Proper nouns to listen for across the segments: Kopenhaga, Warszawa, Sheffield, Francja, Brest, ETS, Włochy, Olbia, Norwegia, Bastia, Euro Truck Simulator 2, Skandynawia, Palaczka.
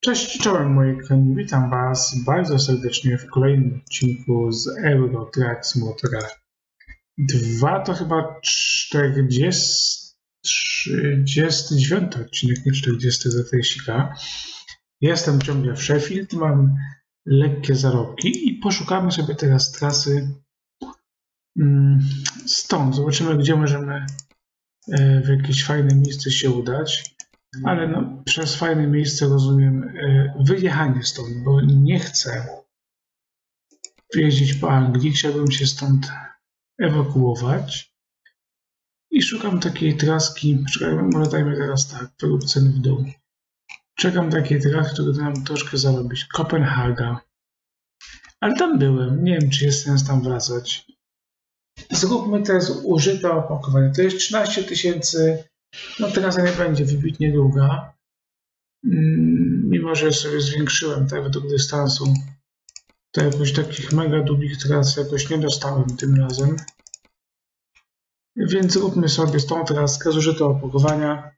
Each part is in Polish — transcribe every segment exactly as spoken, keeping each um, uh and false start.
Cześć, czołem moi kochani, witam was bardzo serdecznie w kolejnym odcinku z Euro Truck Simulator dwa. To chyba czterdziesty dziewiąty odcinek, nie czterdziesty za tejsika. Jestem ciągle w Sheffield, mam lekkie zarobki i poszukamy sobie teraz trasy stąd. Zobaczymy, gdzie możemy w jakieś fajne miejsce się udać, ale no, przez fajne miejsce rozumiem wyjechanie stąd, bo nie chcę jeździć po Anglii, chciałbym się stąd ewakuować i szukam takiej traski, może dajmy teraz tak, prób ceny w dół. Czekam takiej traski, która da nam troszkę zarobić. Kopenhaga. Ale tam byłem. Nie wiem, czy jest sens tam wracać. Zróbmy teraz użyte opakowanie. To jest trzynaście tysięcy. No teraz nie będzie wybitnie długa. Mimo, że sobie zwiększyłem tak, według dystansu, to jakoś takich mega długich tras jakoś nie dostałem tym razem. Więc róbmy sobie z tą traskę zużyte opakowania.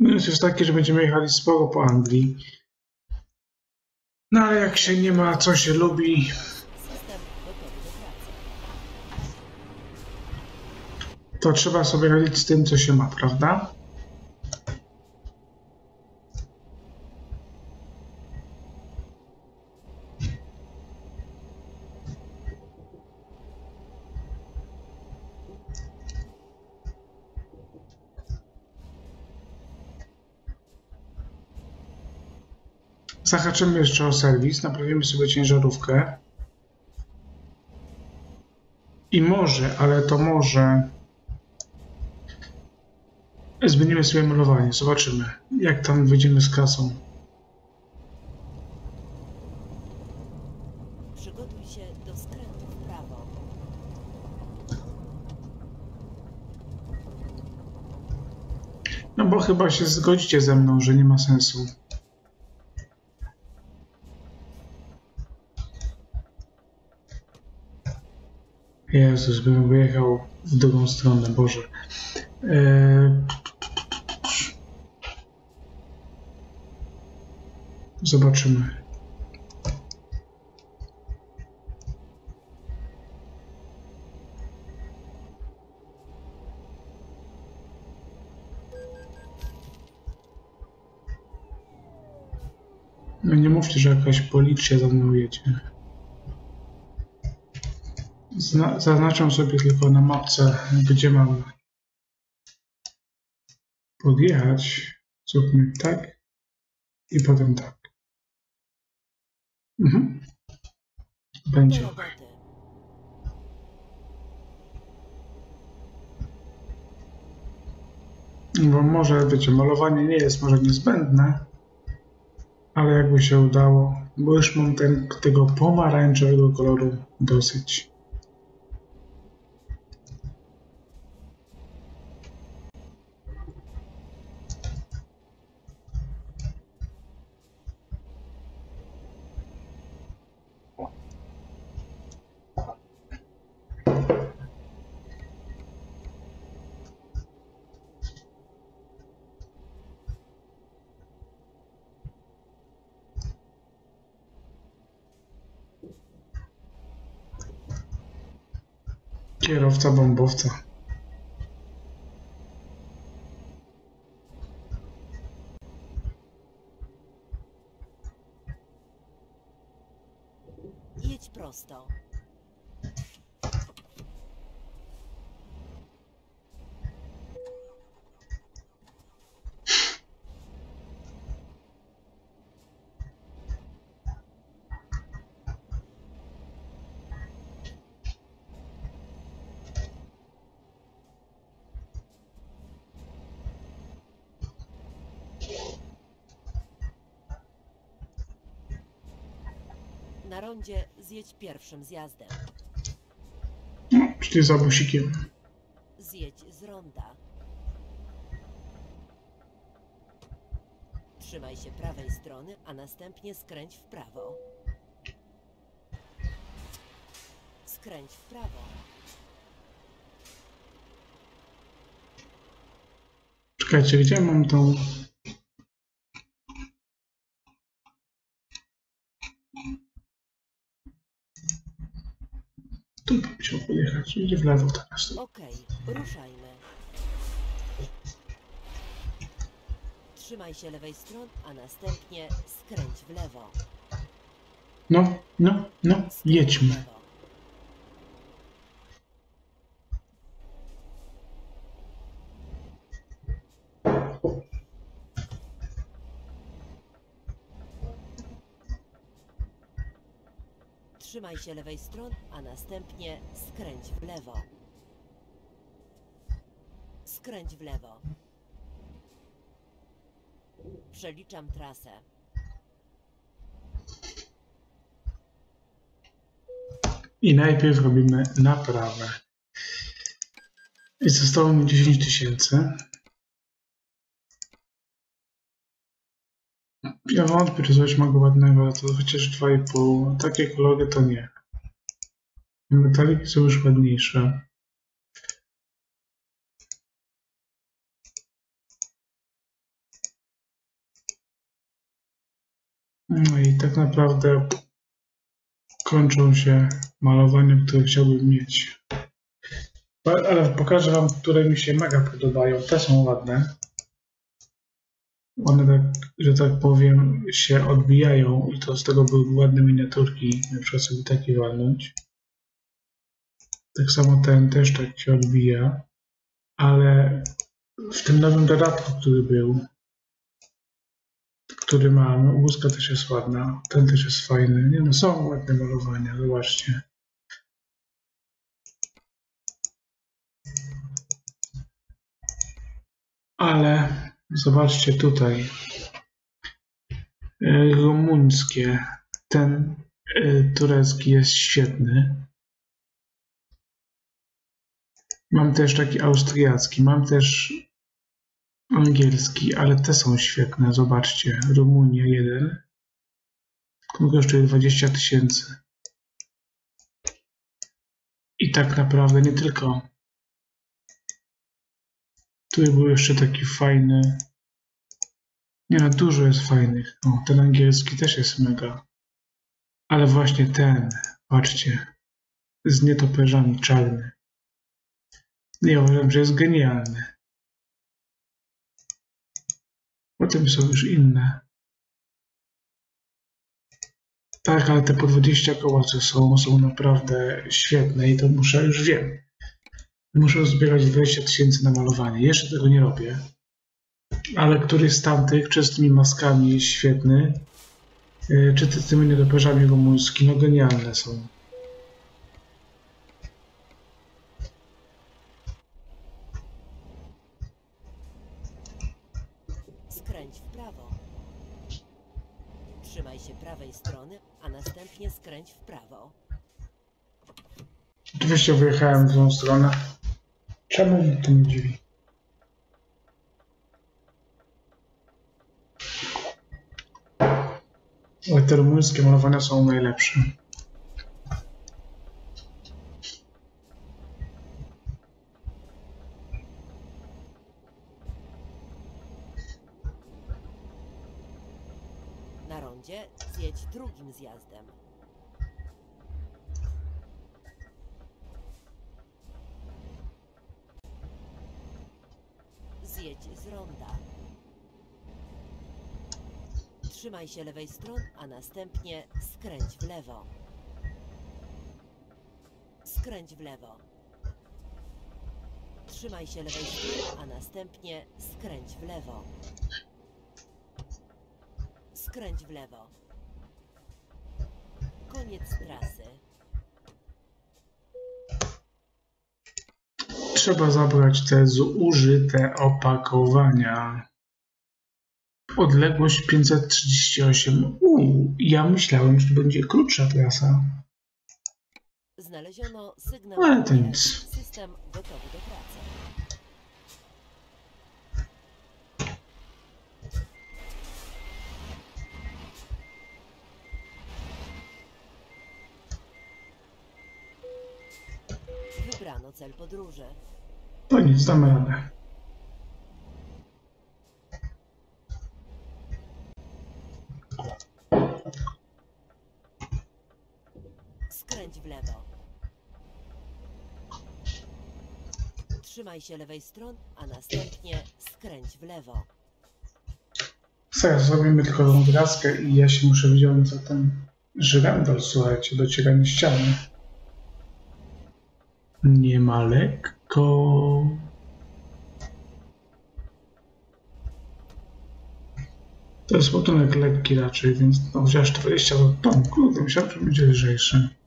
Minus jest taki, że będziemy jechali sporo po Anglii. No ale jak się nie ma, co się lubi. To trzeba sobie radzić z tym, co się ma, prawda? Zahaczymy jeszcze o serwis, naprawimy sobie ciężarówkę i może, ale to może zmienimy sobie malowanie, zobaczymy jak tam wyjdziemy z kasą. Przygotuj się do skrętu w prawo. No bo chyba się zgodzicie ze mną, że nie ma sensu. Jezus, bym wyjechał w drugą stronę, Boże. Eee... Zobaczymy. No nie mówcie, że jakaś policja za mną jedzie. Zna- zaznaczam sobie tylko na mapce, gdzie mam podjechać. Zróbmy tak i potem tak. Mhm. Będzie ok. Bo może, wiecie, malowanie nie jest może niezbędne, ale jakby się udało, bo już mam ten, tego pomarańczowego koloru dosyć. Kierowca bombowca. Jedź prosto. Na rondzie zjedź pierwszym zjazdem. No, czyli za busikiem. Zjedź z ronda. Trzymaj się prawej strony, a następnie skręć w prawo. Skręć w prawo. Czekajcie, gdzie mam tą... Tu bym chciał pojechać, idzie w lewo teraz. Okej, ruszajmy. Trzymaj się lewej strony, a następnie skręć w lewo. No, no, no, jedźmy. Trzymaj się lewej strony, a następnie skręć w lewo. Skręć w lewo. Przeliczam trasę. I najpierw robimy naprawę. I zostało mi dziesięć tysięcy. Ja wątpię, czy coś ma go ładnego, to chociaż dwa i pół. Takie kolory to nie. Metaliki są już ładniejsze. No i tak naprawdę kończą się malowania, które chciałbym mieć. Ale pokażę wam, które mi się mega podobają. Te są ładne. One tak, że tak powiem, się odbijają i to z tego były ładne miniaturki, na przykład sobie takie walnąć. Tak samo ten też tak się odbija, ale w tym nowym dodatku, który był, który mam, łuska też jest ładna, ten też jest fajny. Nie no, są ładne malowania, zobaczcie. Ale zobaczcie tutaj, rumuńskie, ten turecki jest świetny. Mam też taki austriacki, mam też angielski, ale te są świetne, zobaczcie. Rumunia jeden, tylko kosztuje dwadzieścia tysięcy. I tak naprawdę nie tylko. Tu był jeszcze taki fajny. Nie no, dużo jest fajnych. O, ten angielski też jest mega. Ale właśnie ten, patrzcie, z nietoperzami czarny. Ja uważam, że jest genialny. Potem są już inne. Tak, ale te po dwadzieścia koła, co są, są naprawdę świetne i to muszę już wiem. Muszę zbierać dwadzieścia tysięcy na malowanie. Jeszcze tego nie robię. Ale któryś z tamtych, czy z tymi maskami jest świetny, czy ty, z tymi niedoperzami rumuński, no genialne są. Skręć w prawo. Trzymaj się prawej strony, a następnie skręć w prawo. Oczywiście wyjechałem w tą stronę. Czemu mnie to nie dziwi? Ale te rumuńskie malowania są najlepsze. Na rondzie zjedź drugim zjazdem. Zjedź z ronda. Trzymaj się lewej strony, a następnie skręć w lewo. Skręć w lewo. Trzymaj się lewej strony, a następnie skręć w lewo. Skręć w lewo. Koniec trasy. Trzeba zabrać te zużyte opakowania. Odległość pięćset trzydzieści osiem. Uuu, ja myślałem, że to będzie krótsza trasa. Znaleziono sygnał. Ale to nic. System gotowy do pracy. Wybrano cel podróży. To nic, damy radę. lewo. Trzymaj się lewej strony, a następnie skręć w lewo. Zaraz zrobimy tylko tą wraskę i ja się muszę wziąć za ten żyrandol, słuchajcie, docieranie ściany. Nie ma lekko. To jest ładunek lekki raczej, więc no, chociaż dwadzieścia ton, kurde, myślałem, że będzie lżejszy.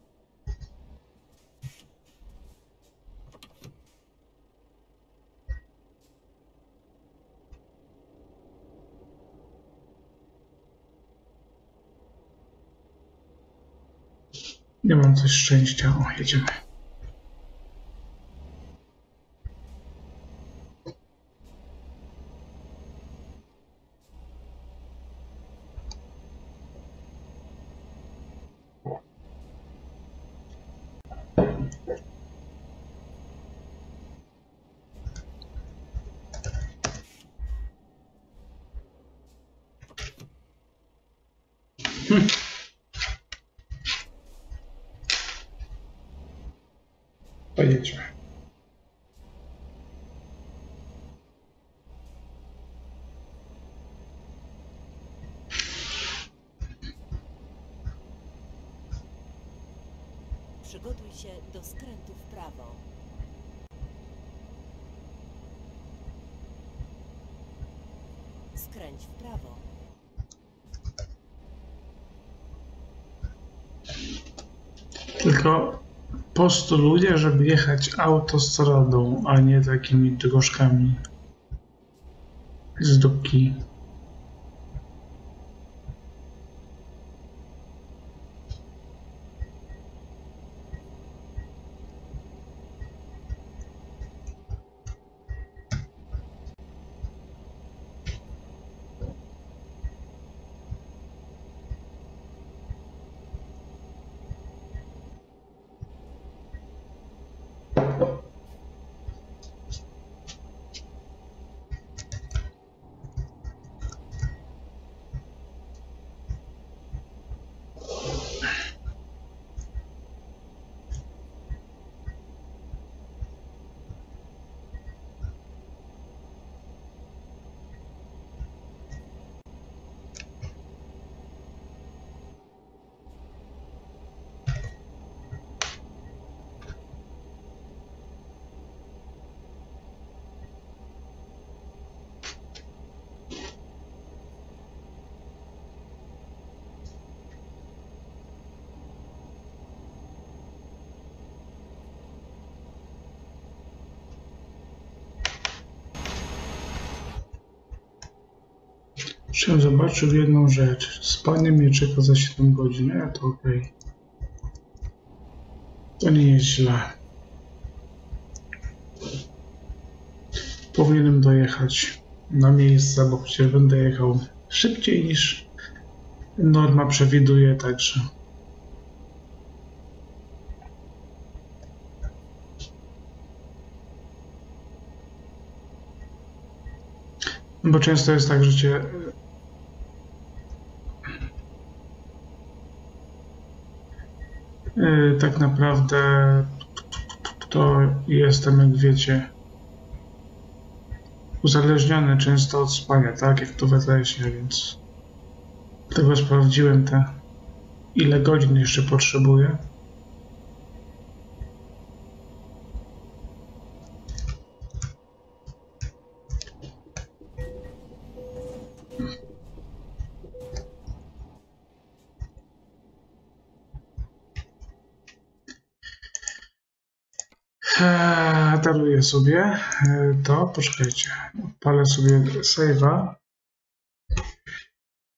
Nie mam coś szczęścia. O, jedziemy. Hmm. Pojedźmy. Przygotuj się do skrętu w prawo. Skręć w prawo. Tylko postuluję, żeby jechać autostradą, a nie takimi drożkami z dupki. Chciałem zobaczyć jedną rzecz. Spanie mnie czeka za siedem godzin, a to okej. Okay. To nie jest źle. Powinienem dojechać na miejsce, bo przecież będę jechał szybciej niż norma przewiduje, także... Bo często jest tak, że cię... Yy, tak naprawdę to jestem, jak wiecie, uzależniony często od spania, tak? Jak to w E T S ie, więc dlatego sprawdziłem te, ile godzin jeszcze potrzebuję. Daruję sobie to, poczekajcie, palę sobie save'a.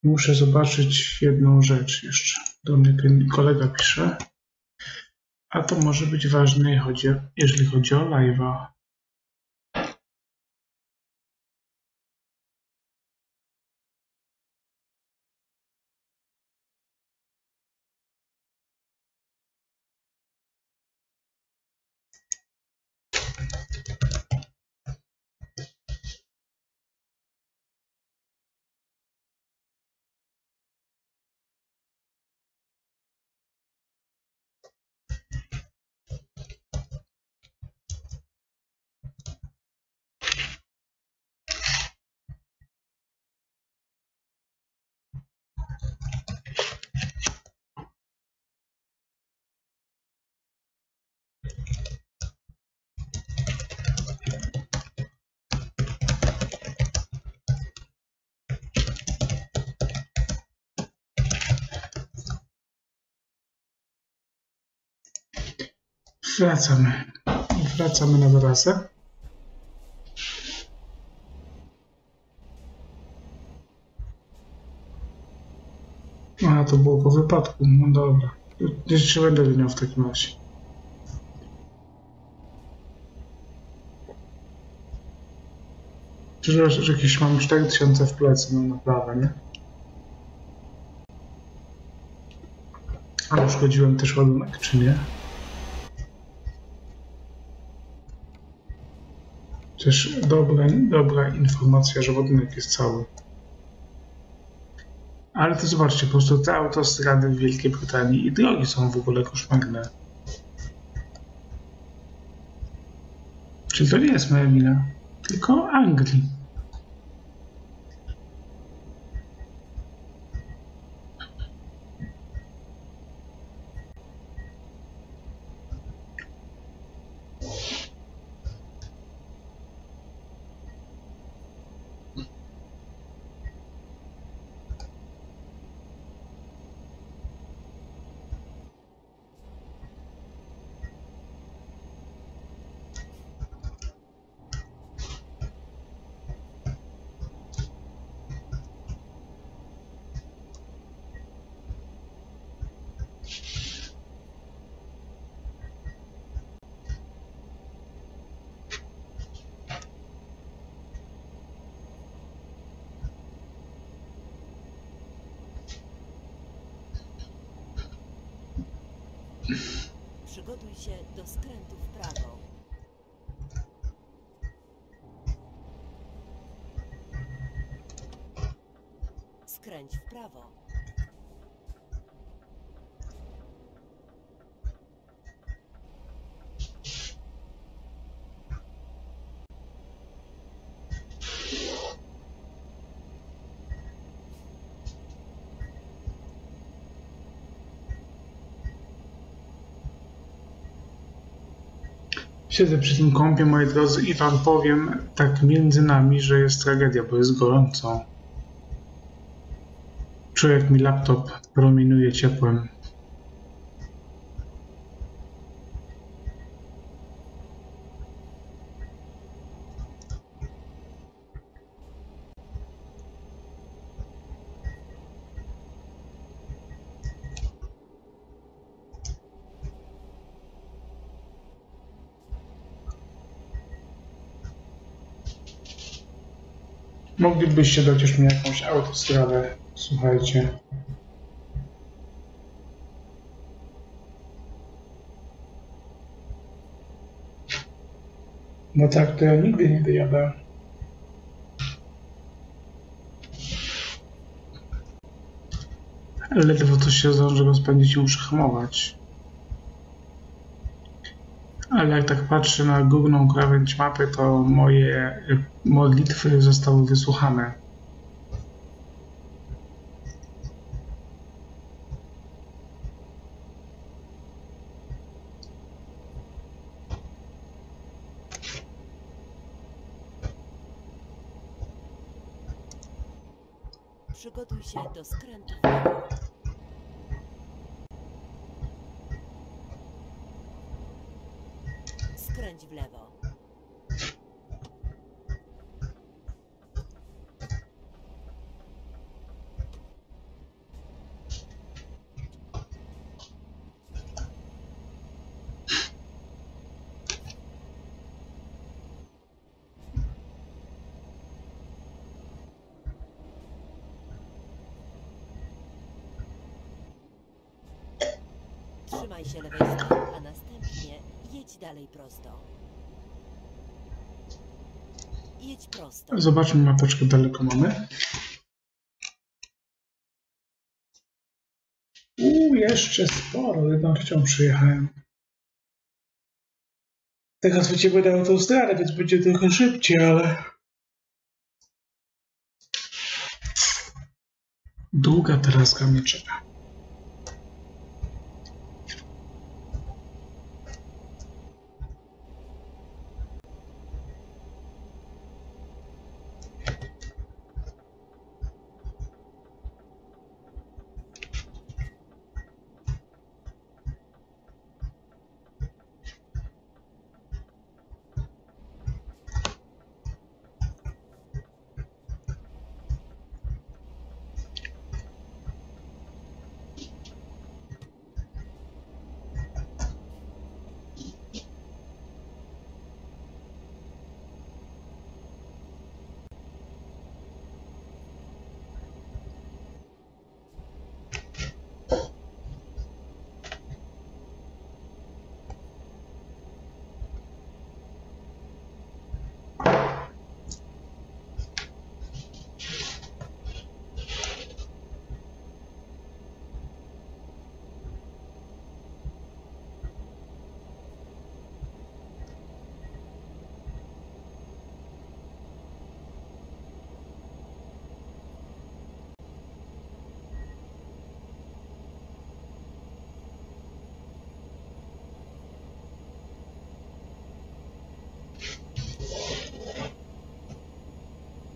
Muszę zobaczyć jedną rzecz jeszcze. Do mnie ten kolega pisze. A to może być ważne, jeżeli chodzi o live'a. wracamy. Wracamy na wyrazę. A to było po wypadku. No dobra. Jeszcze będę miał w takim razie. Przecież jakieś mam cztery tysiące w plecy, no naprawdę, nie? Ale uszkodziłem też ładunek, czy nie? Też dobra, dobra informacja, że ładunek jest cały. Ale to zobaczcie, po prostu te autostrady w Wielkiej Brytanii i drogi są w ogóle koszmarne. Czyli to nie jest moja wina, tylko Anglii. Przygotuj się do skrętu w prawo. Skręć w prawo. Siedzę przy tym kąpie, moi drodzy, i wam powiem tak między nami, że jest tragedia, bo jest gorąco. Czuję, jak mi laptop promieniuje ciepłem. Moglibyście dać już mi jakąś autostradę, słuchajcie. No tak, to ja nigdy nie dojadę. Ledwo coś się zdąży rozpędzić i muszę hamować. Ale jak tak patrzę na górną krawędź mapy, to moje modlitwy zostały wysłuchane. Przygotuj się do skrętu. Skręć w lewo. Trzymaj się lewej strony, a następnie jedź dalej prosto. Jedź prosto. Zobaczmy mapeczkę, daleko mamy. Uuu, jeszcze sporo, jedną trzecią przyjechałem. Teraz wyciekły na autostradę, więc będzie trochę szybciej, ale... Długa traska mnie czeka.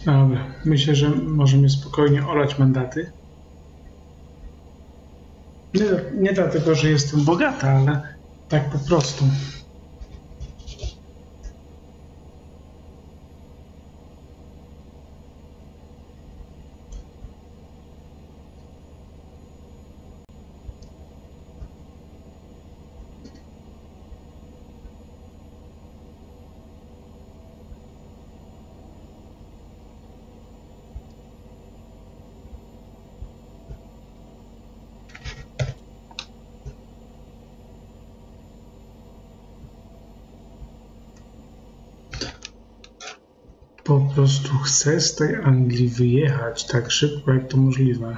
Dobra, myślę, że możemy spokojnie olać mandaty. Nie, nie dlatego, że jestem bogata, ale tak po prostu. Po prostu chcę z tej Anglii wyjechać tak szybko, jak to możliwe.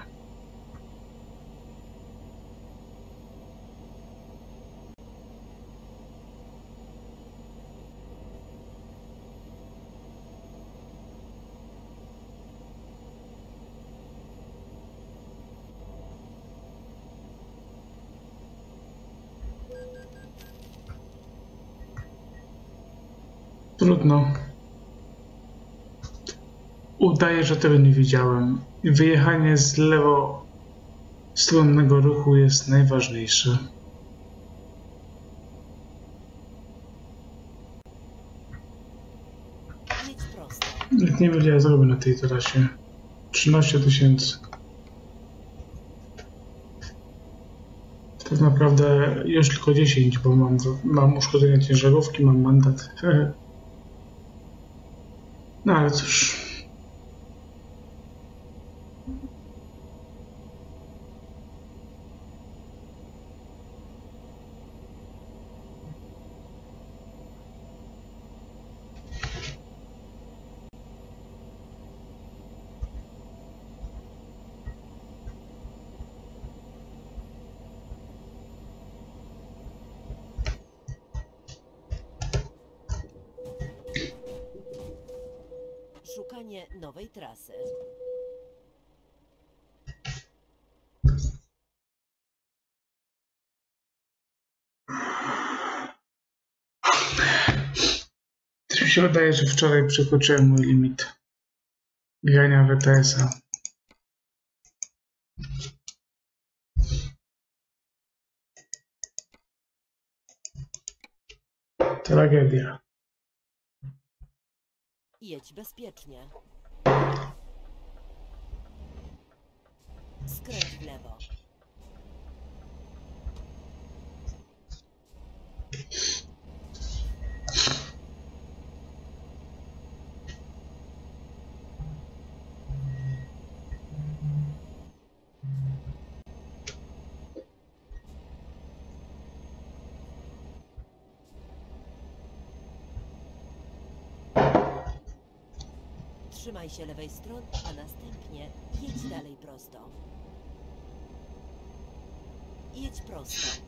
Trudno. Udaję, że tego nie widziałem. Wyjechanie z lewostronnego ruchu jest najważniejsze. Jak nie będzie, ja zrobię na tej trasie. trzynaście tysięcy. Tak naprawdę już tylko dziesięć, bo mam, mam uszkodzenie ciężarówki, mam mandat. No ale cóż. Szukanie nowej trasy. Też mi się wydaje, że wczoraj przekroczyłem mój limit grania W T S a. Tragedia. Jedź bezpiecznie. Skręć w lewo. Trzymaj się lewej strony, a następnie jedź dalej prosto. Jedź prosto.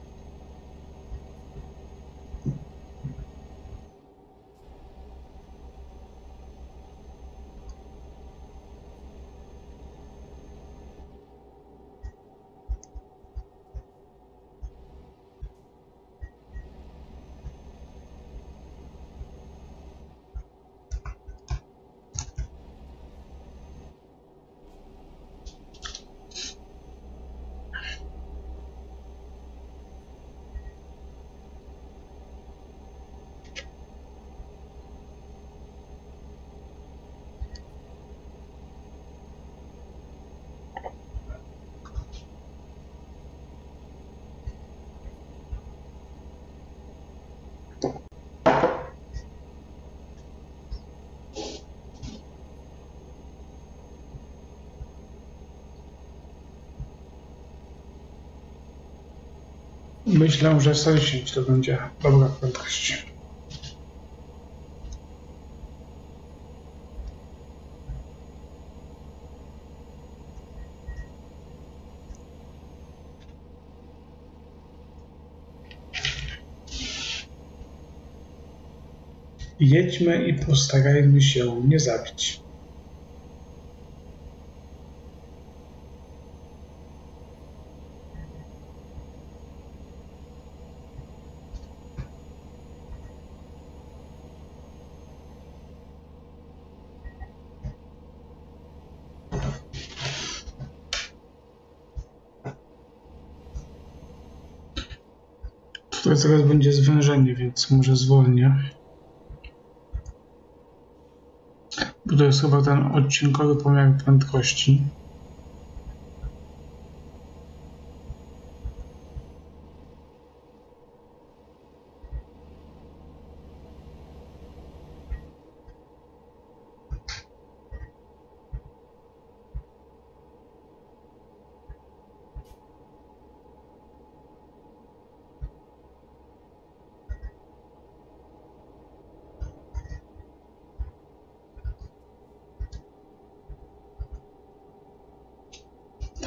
Myślę, że sześćdziesiąt to będzie dobra prędkość. Jedźmy i postarajmy się nie zabić. Tutaj zaraz będzie zwężenie, więc może zwolnię. Bo to jest chyba ten odcinkowy pomiar prędkości.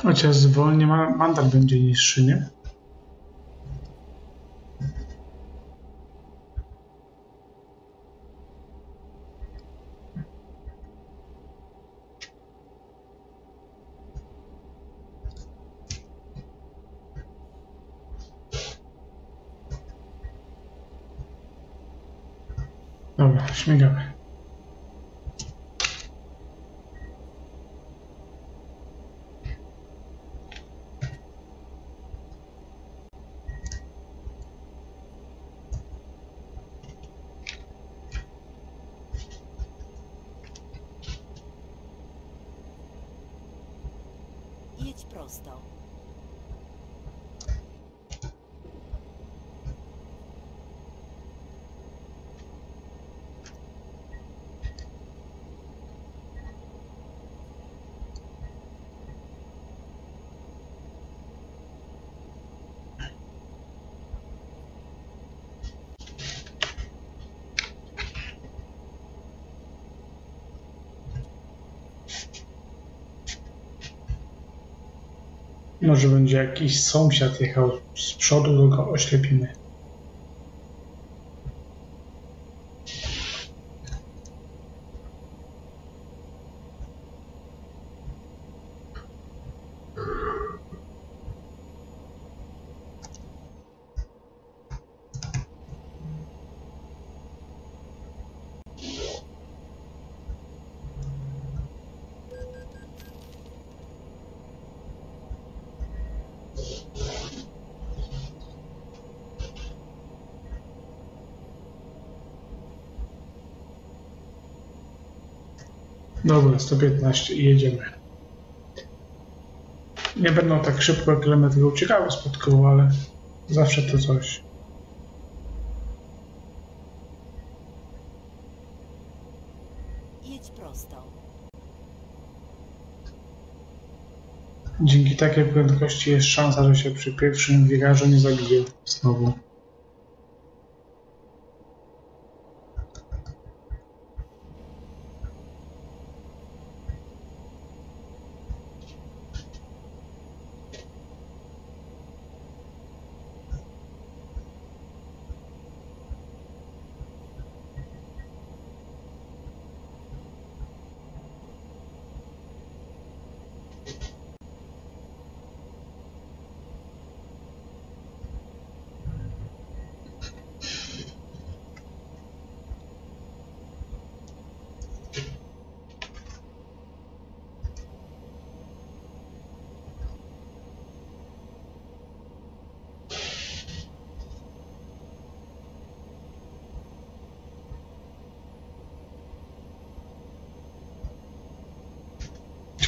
Chociaż zwolnie, mandat będzie niższy, nie? Dobra, śmigamy. Może będzie jakiś sąsiad jechał z przodu, tylko oślepimy. Dobra, sto piętnaście i jedziemy. Nie będą tak szybko kilometry uciekały spod koła, ale zawsze to coś. Jedź prosto. Dzięki takiej prędkości jest szansa, że się przy pierwszym wirażu nie zabiję znowu.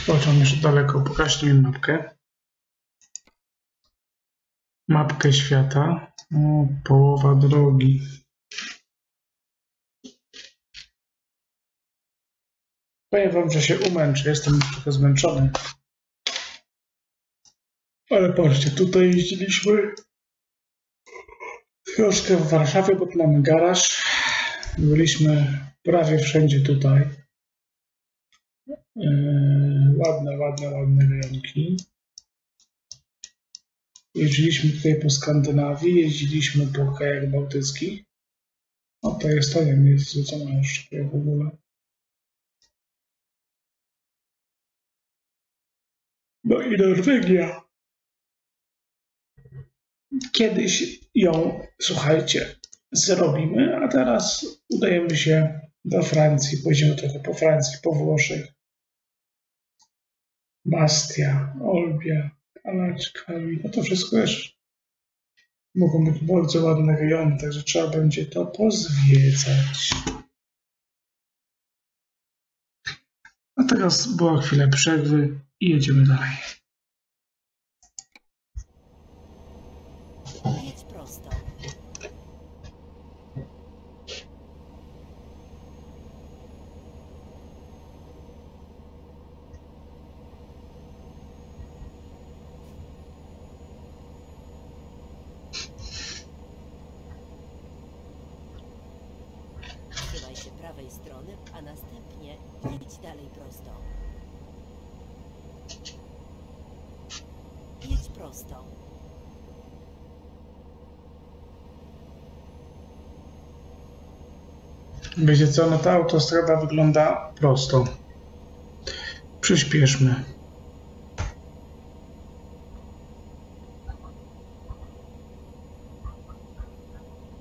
Pociąg jeszcze daleko, pokażcie mi mapkę. Mapkę świata. O, połowa drogi. Powiem wam, że się umęczę, jestem już trochę zmęczony. Ale patrzcie, tutaj jeździliśmy troszkę w Warszawie, bo tu mamy garaż. Byliśmy prawie wszędzie tutaj. Yy, ładne, ładne, ładne rejonki. Jeździliśmy tutaj po Skandynawii, jeździliśmy po krajach bałtyckich. O, to jest to, nie jest zwrócona już w ogóle. No i Norwegia. Kiedyś ją, słuchajcie, zrobimy, a teraz udajemy się do Francji, pójdziemy trochę po Francji, po Włoszech. Bastia, Olbia, Palaczka, no to wszystko już Mogą być bardzo ładne rejony, także trzeba będzie to pozwiedzać. A teraz była chwilę przerwy i jedziemy dalej. Jedź prosto. Trzymaj się prawej strony, a następnie jedź dalej prosto. Jedź prosto. Wiecie co, no ta autostrada wygląda prosto. Przyspieszmy.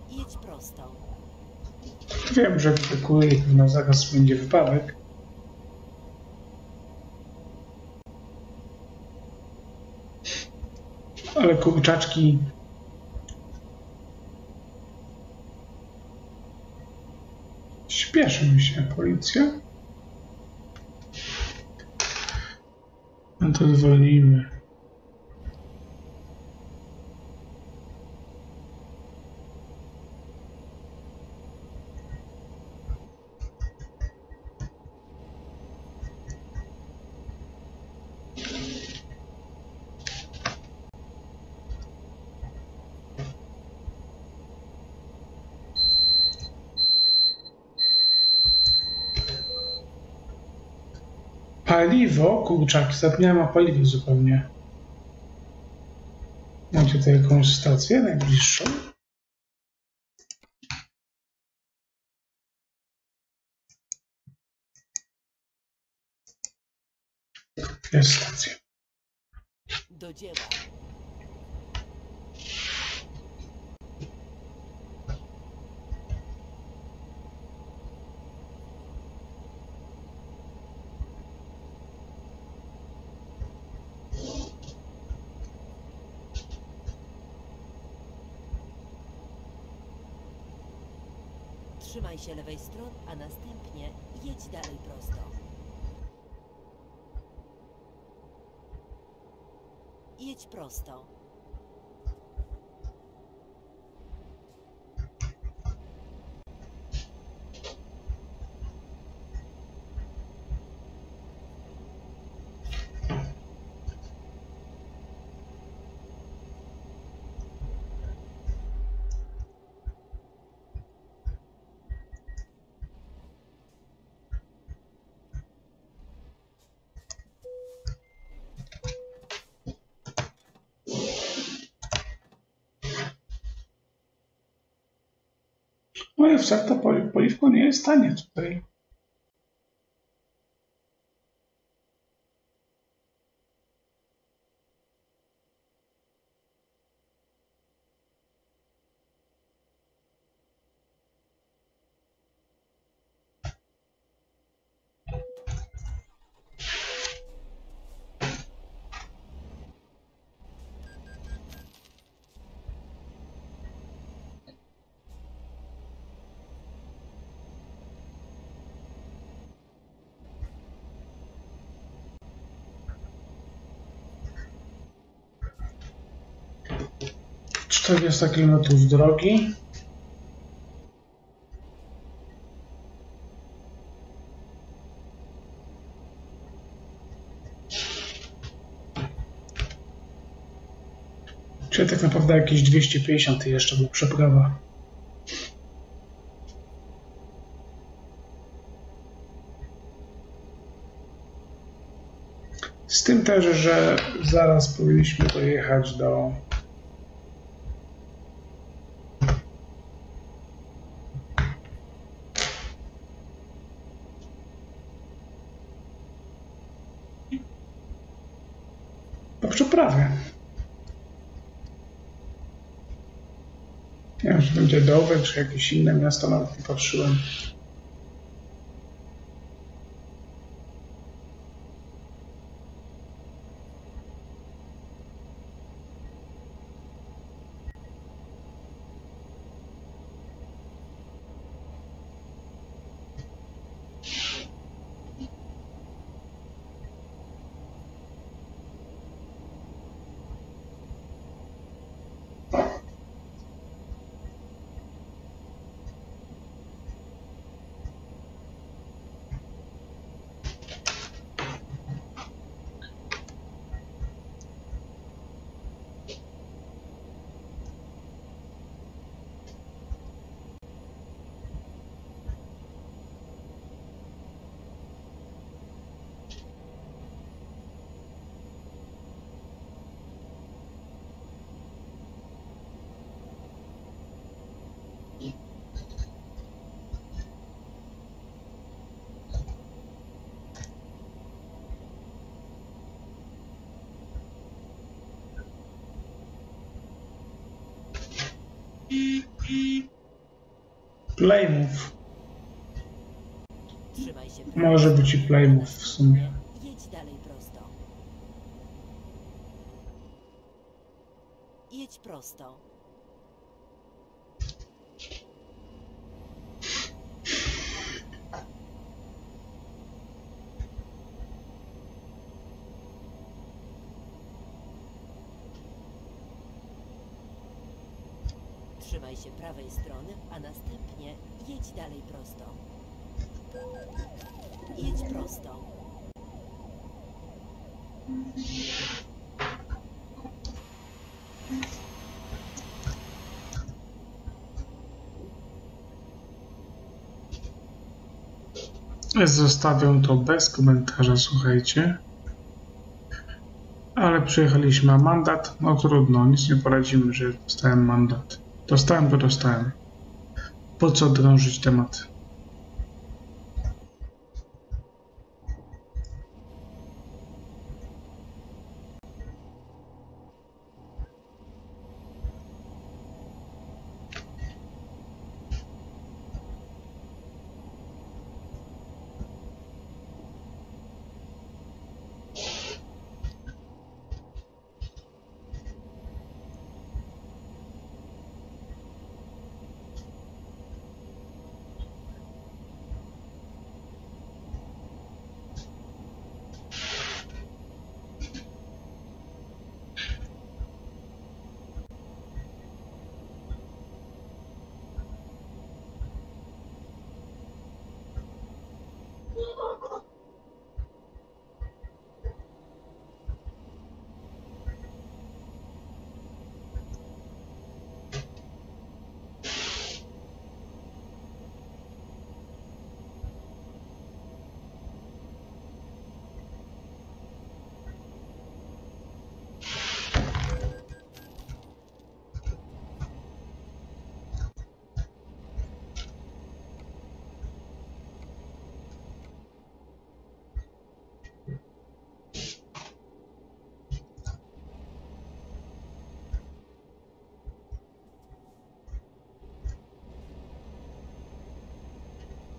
Jedź prosto. Wiem, że wykuje i pewno zaraz będzie wypadek. Ale kurczaczki... Śpieszy mi się policja. No to zwolnijmy. Paliwo, kurczak, zapomniałem o paliwie zupełnie. Mam tutaj jakąś stację najbliższą. Jest stacja. Do dzieła. Trzymaj się lewej strony, a następnie jedź dalej prosto. Jedź prosto. Moja wsarta poliwką nie jest tanie tutaj. czterdzieści kilometrów drogi. Czyli tak naprawdę jakieś dwieście pięćdziesiąt jeszcze była przeprawa. Z tym też, że zaraz powinniśmy dojechać do przeprawy. Nie wiem, czy będzie Dover, czy jakieś inne miasto, nawet nie patrzyłem. Playmove. Może być i Playmove w sumie. Jedź dalej prosto. Jedź prosto. Trzymaj się prawej strony, a następnie jedź dalej prosto. Jedź prosto. Zostawiam to bez komentarza, słuchajcie. Ale przyjechaliśmy, a mandat? No trudno, nic nie poradzimy, że dostałem mandat. Dostałem, to dostałem. Po co drążyć temat?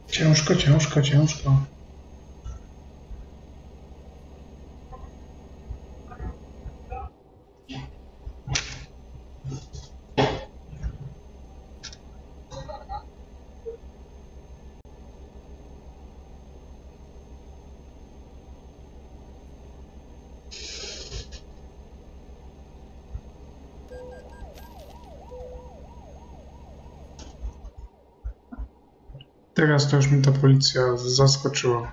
Ciężko, ciężko, ciężko. Teraz to już mi ta policja zaskoczyła.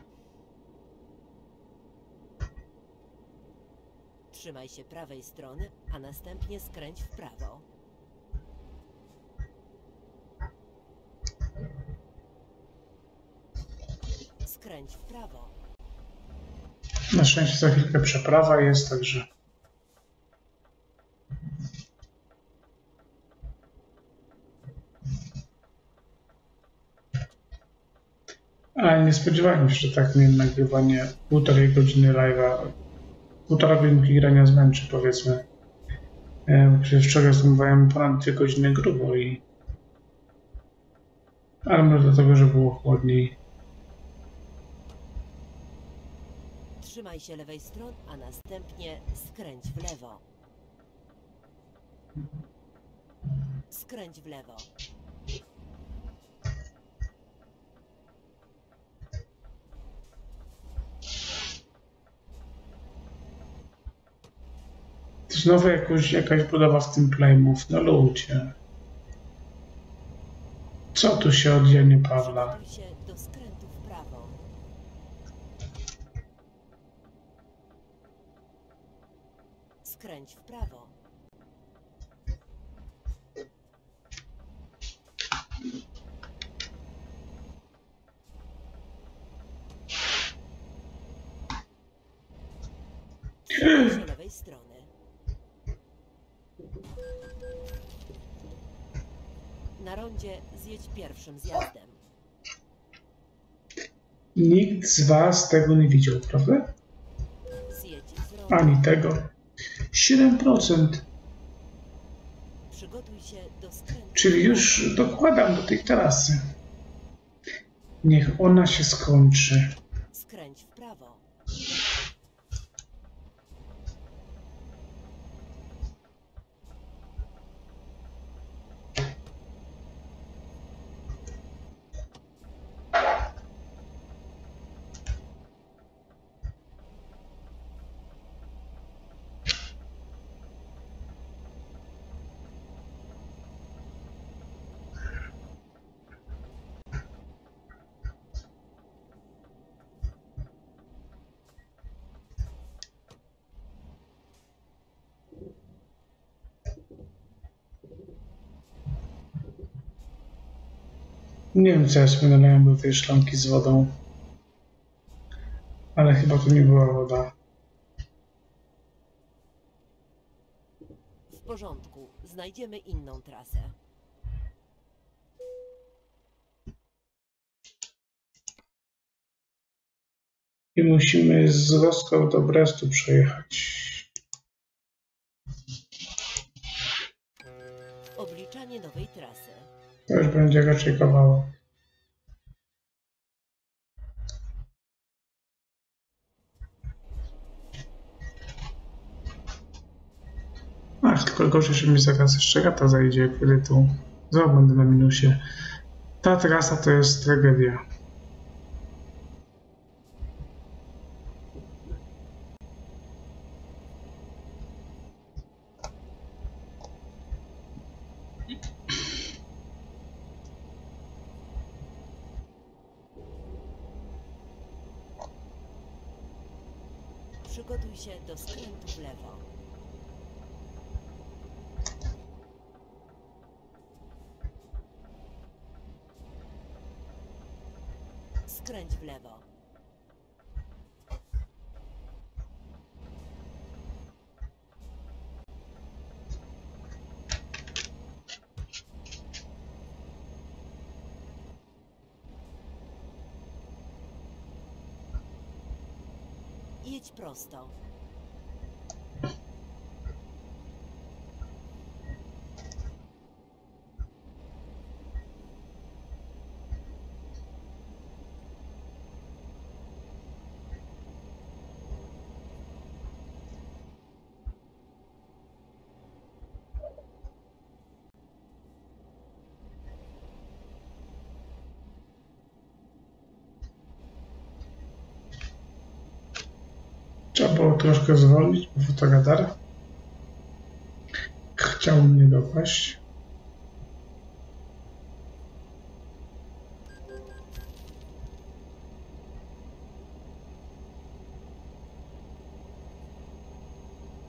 Trzymaj się prawej strony, a następnie skręć w prawo. Skręć w prawo. Na szczęście za chwilkę przeprawa jest, także... Ale nie spodziewałem się, że tak mnie nagrywanie półtorej godziny live'a, półtora godzinki grania zmęczy, powiedzmy. Przecież wczoraj zmywałem ponad dwie godziny grubo i... Ale może dlatego, że było chłodniej. Trzymaj się lewej strony, a następnie skręć w lewo. Skręć w lewo. Znowu jakoś, jakaś budowa w tym Playmove, no ludzie. Co tu się od Janie Pawła? Skręć w prawo. Skręć do lewej strony. Na rondzie zjedź pierwszym zjazdem. Nikt z was tego nie widział, prawda? Zjedź z ronda. Ani tego. siedem procent. Przygotuj się do skrętu. Czyli już dokładam do tej tarasy. Niech ona się skończy. Skręć w prawo. Nie wiem, co ja sobie nalałem do tej szklanki z wodą, ale chyba to nie była woda. W porządku, znajdziemy inną trasę. I musimy z Roską do Brestu przejechać. Obliczanie nowej trasy. To już będzie raczej kawałek. Ach, tylko gorzej, że mi zaraz jeszcze rata zajdzie, kiedy tu znowu będę na minusie. Ta trasa to jest tragedia. Przygotuj się do skrętu w lewo. Skręć w lewo. Jedź prosto. Trzeba było troszkę zwolnić, bo fotoradar chciał mnie dopaść.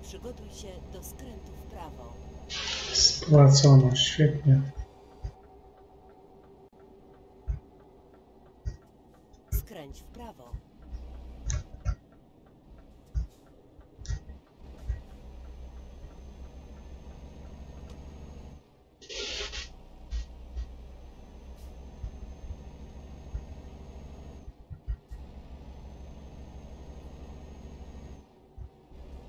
Przygotuj się do skrętu w prawo. Spłacono, świetnie. Skręć w prawo.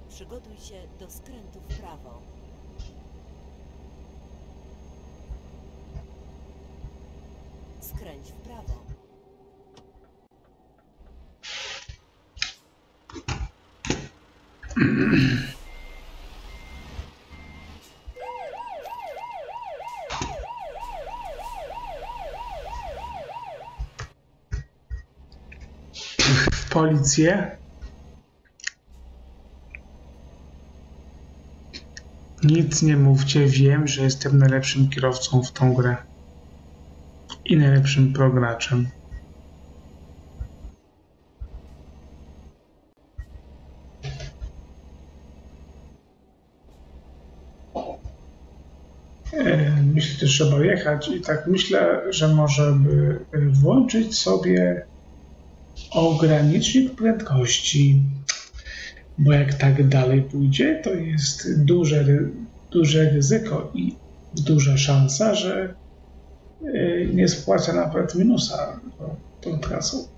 Przygotuj się do skrętu w prawo. Skręć w prawo. Policję? Nic nie mówcie, wiem, że jestem najlepszym kierowcą w tą grę i najlepszym prograczem. Myślę, że trzeba jechać i tak myślę, że może włączyć sobie ogranicznik prędkości. Bo jak tak dalej pójdzie, to jest duże, duże ryzyko i duża szansa, że nie spłacę nawet minusa tą trasą.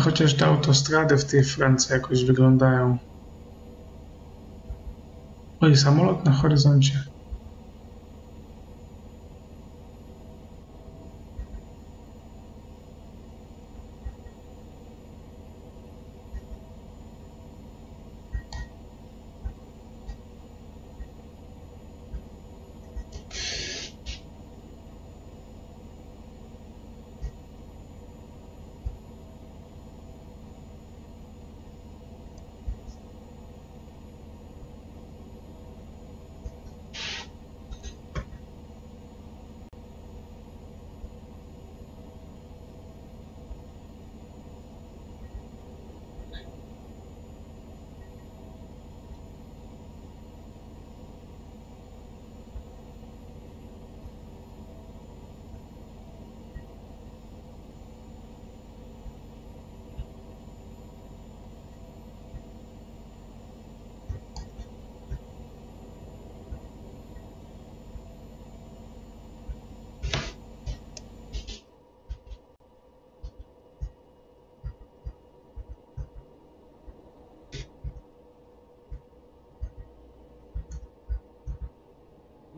chociaż te autostrady w tej Francji jakoś wyglądają. Oj, samolot na horyzoncie.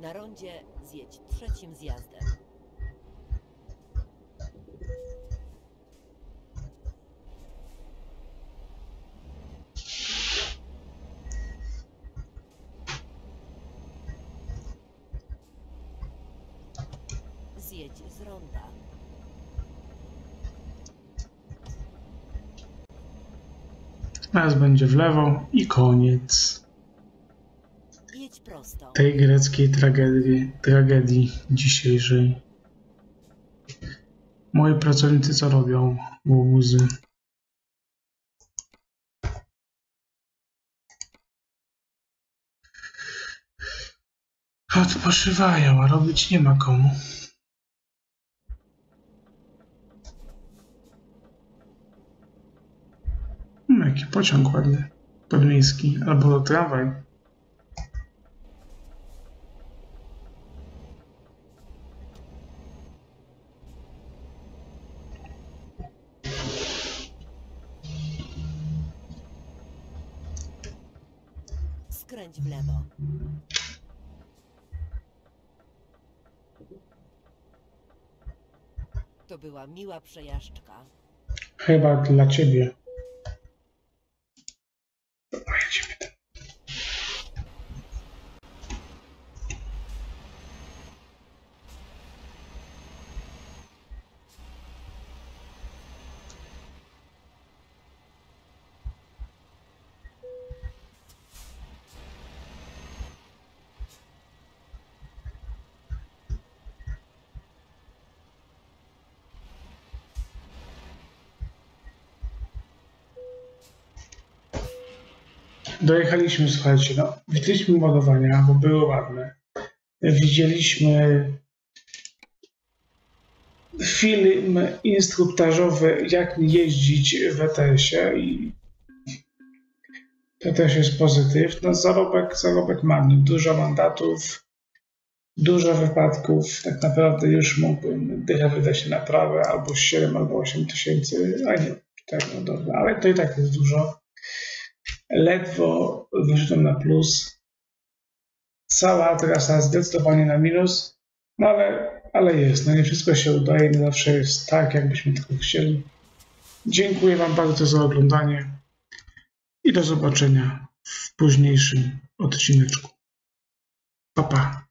Na rondzie zjedź trzecim zjazdem. Zjedź z ronda. Teraz będzie w lewo i koniec tej greckiej tragedii, tragedii dzisiejszej. Moi pracownicy co robią? Łobuzy. Odpoczywają, a robić nie ma komu. Hmm, jaki pociąg ładny. Podmiejski albo tramwaj. Skręć w lewo. To była miła przejażdżka. Chyba dla ciebie. Dojechaliśmy, słuchajcie, no, widzieliśmy ładowania, bo były ładne. Widzieliśmy film instruktażowy, jak jeździć w E T S ie i to też jest pozytyw. No, zarobek, zarobek mamy, dużo mandatów, dużo wypadków. Tak naprawdę już mógłbym dychę wydać na naprawę albo siedem albo osiem tysięcy, a nie, tak, no dobra, ale to i tak jest dużo. Ledwo wyszedłem na plus. Cała trasa zdecydowanie na minus, no ale, ale jest. No nie wszystko się udaje, nie zawsze jest tak, jakbyśmy tego chcieli. Dziękuję wam bardzo za oglądanie i do zobaczenia w późniejszym odcineczku. Pa, pa.